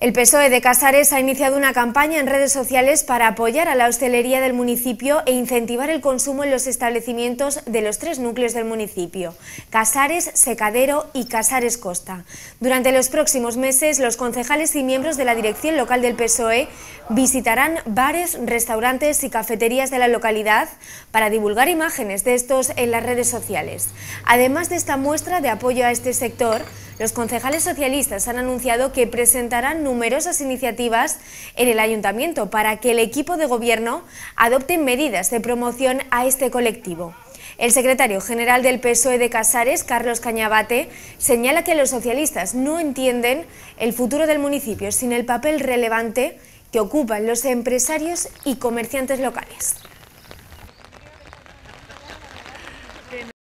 El PSOE de Casares ha iniciado una campaña en redes sociales para apoyar a la hostelería del municipio e incentivar el consumo en los establecimientos de los tres núcleos del municipio, Casares, Secadero y Casares Costa. Durante los próximos meses, los concejales y miembros de la dirección local del PSOE visitarán bares, restaurantes y cafeterías de la localidad para divulgar imágenes de estos en las redes sociales. Además de esta muestra de apoyo a este sector, los concejales socialistas han anunciado que presentarán numerosas iniciativas en el Ayuntamiento para que el equipo de gobierno adopte medidas de promoción a este colectivo. El secretario general del PSOE de Casares, Carlos Cañavate, señala que los socialistas no entienden el futuro del municipio sin el papel relevante que ocupan los empresarios y comerciantes locales.